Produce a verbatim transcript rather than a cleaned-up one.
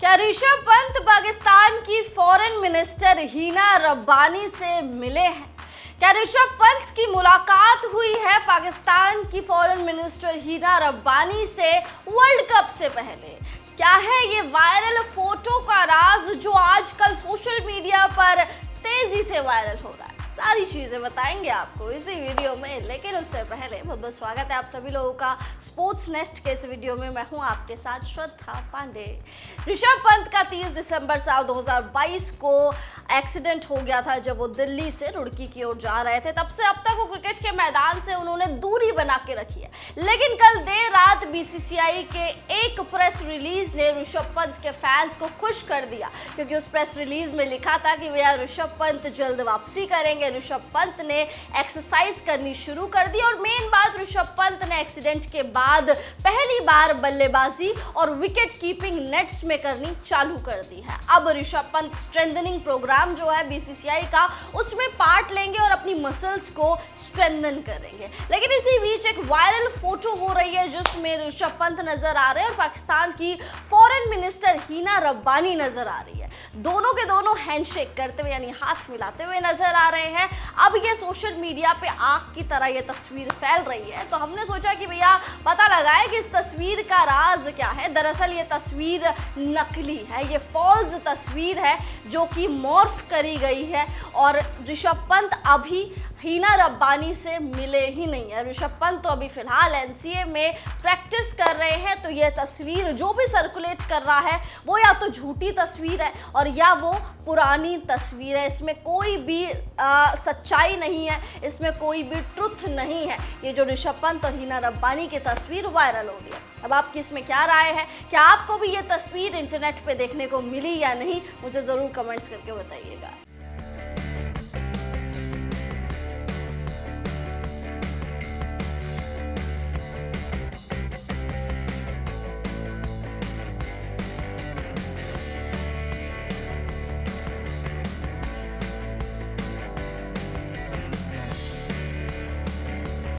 क्या ऋषभ पंत पाकिस्तान की foreign minister Hina Rabbani से मिले हैं? क्या ऋषभ पंत की मुलाकात हुई है पाकिस्तान की फॉरेन मिनिस्टर हिना रब्बानी से वर्ल्ड कप से पहले? क्या है ये वायरल फोटो का राज जो आजकल सोशल मीडिया पर तेजी से वायरल हो रहा है? सारी चीज़ें बताएंगे आपको इसी वीडियो में, लेकिन उससे पहले बहुत बहुत स्वागत है आप सभी लोगों का स्पोर्ट्स नेस्ट के इस वीडियो में। मैं हूं आपके साथ श्रद्धा पांडे। ऋषभ पंत का तीस दिसंबर साल दो हज़ार बाईस को एक्सीडेंट हो गया था जब वो दिल्ली से रुड़की की ओर जा रहे थे। तब से अब तक वो क्रिकेट के मैदान से उन्होंने दूरी बना के रखी है, लेकिन कल देर रात बीसीसीआई के एक प्रेस रिलीज ने ऋषभ पंत के फैंस को खुश कर दिया, क्योंकि उस प्रेस रिलीज में लिखा था कि भैया ऋषभ पंत जल्द वापसी करेंगे। ऋषभ पंत ने एक्सरसाइज करनी शुरू कर दी और मेन बात, ऋषभ पंत ने एक्सीडेंट के बाद पहली बार बल्लेबाजी और विकेट कीपिंग नेट्स में करनी चालू कर दी है। अब ऋषभ पंत स्ट्रेंथनिंग प्रोग्राम जो है बीसीसीआई का, उसमें पार्ट लेंगे और अपनी मसल्स को स्ट्रेंथन करेंगे। लेकिन इसी बीच एक वायरल फोटो हो रही है जिसमें ऋषभ पंत नजर आ रहे हैं और पाकिस्तान की फॉरेन मिनिस्टर हिना रब्बानी नजर आ रही है। दोनों के दोनों हैंडशेक करते हुए यानी हाथ मिलाते हुए नजर आ रहे हैं। अब ये सोशल मीडिया पे आग की तरह ये तस्वीर फैल रही है, तो हमने सोचा कि भैया पता लगाए कि इस तस्वीर का राज क्या है। दरअसल ये तस्वीर नकली है, ये फॉल्स तस्वीर है जो कि मॉर्फ करी गई है और ऋषभ पंत अभी हिना रब्बानी से मिले ही नहीं है। ऋषभ पंत तो अभी फिलहाल एनसीए में प्रैक्टिस कर रहे हैं, तो ये तस्वीर जो भी सर्कुलेट कर रहा है वो या तो झूठी तस्वीर है और या वो पुरानी तस्वीर है। इसमें कोई भी आ, सच्चाई नहीं है, इसमें कोई भी ट्रुथ नहीं है। ये जो ऋषभ पंत और हिना रब्बानी की तस्वीर वायरल हो गई है, अब आपकी इसमें क्या राय है? क्या आपको भी ये तस्वीर इंटरनेट पे देखने को मिली या नहीं? मुझे ज़रूर कमेंट्स करके बताइएगा।